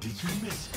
Did you miss it?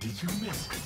Did you miss it?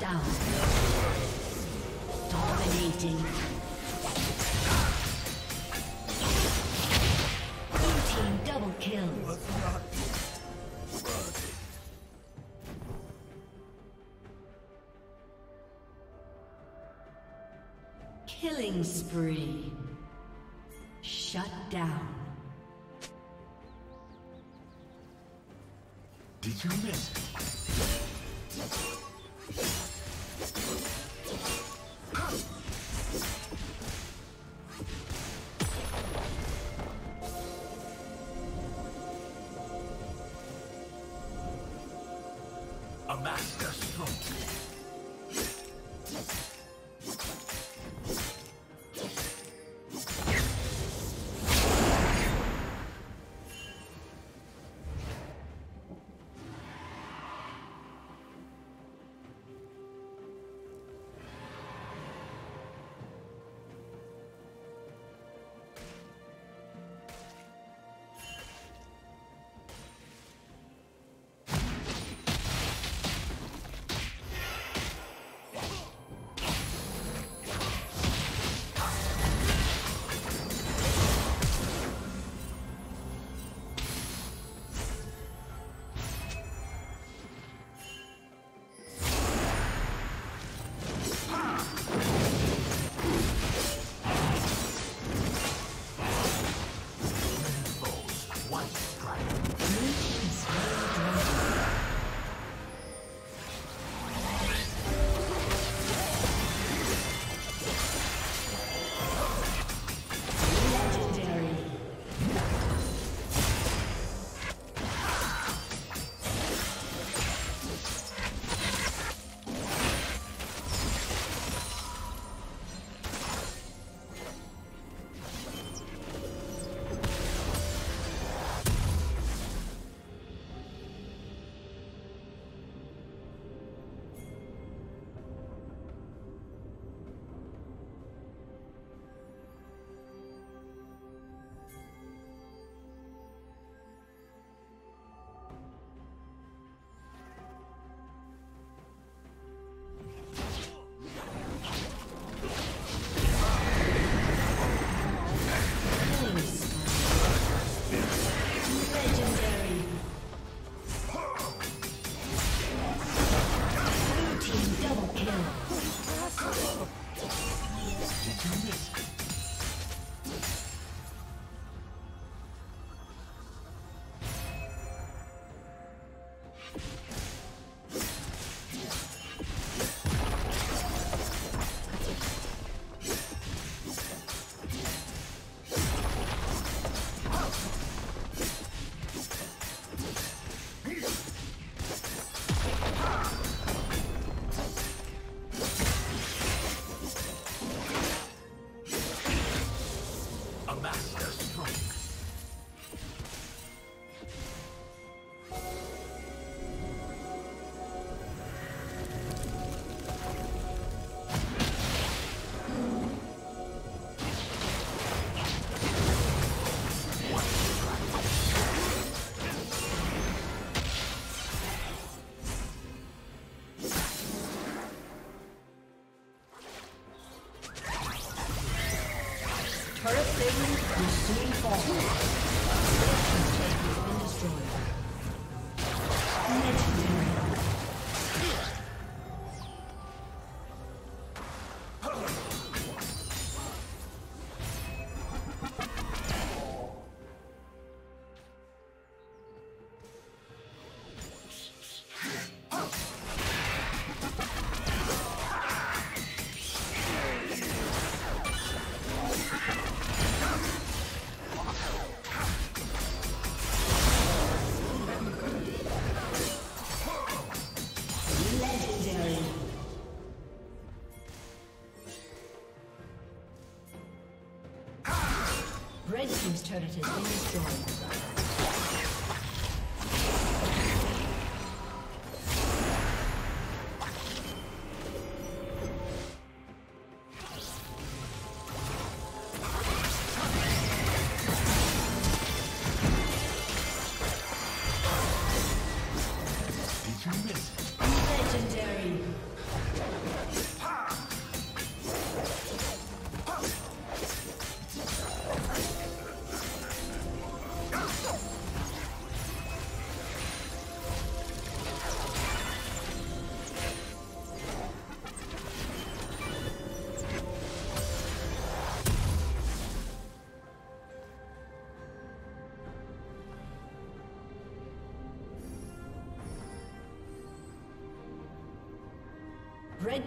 Down. Dominating. Blue team double kills. Killing spree. Shut down. Did you miss it? A master stroke. Red team's turret has been destroyed. Red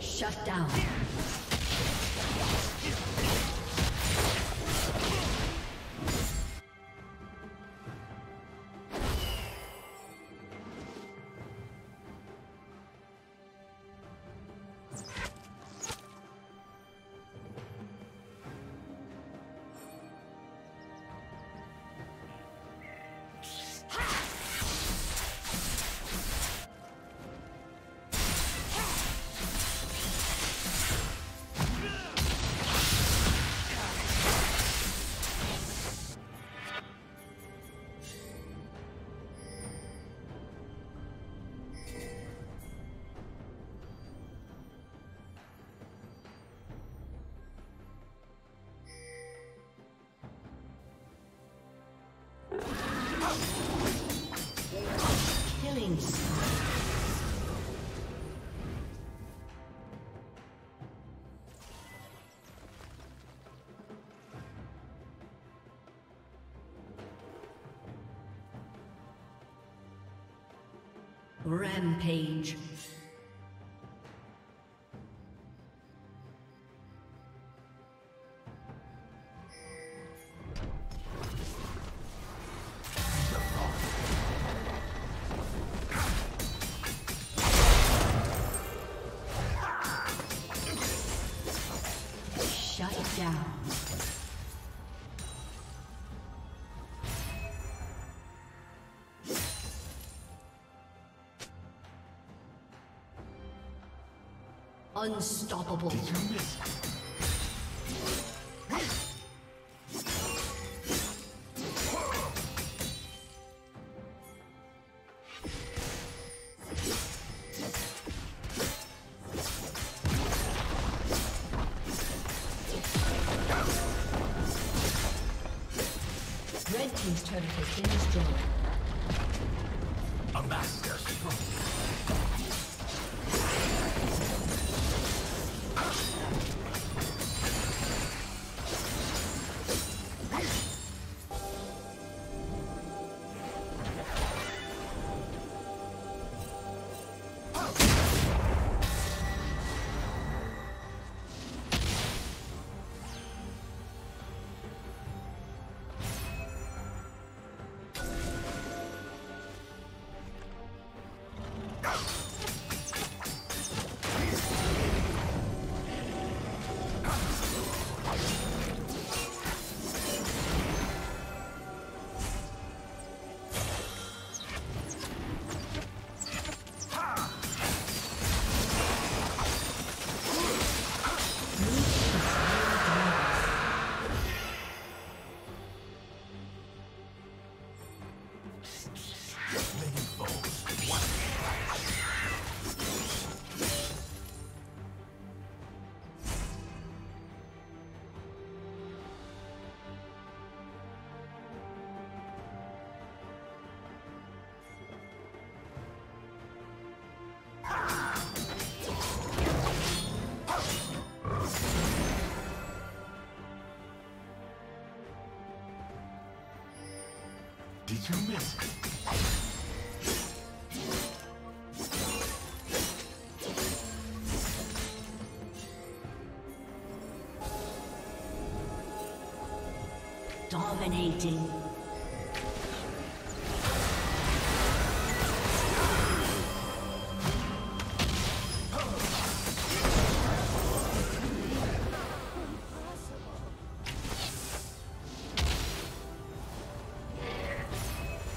Shut down. Rampage. Unstoppable. Red team's turret has been destroyed. A master stroke. Did you miss it? Dominating.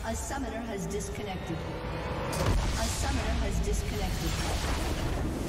A summoner has disconnected. A summoner has disconnected.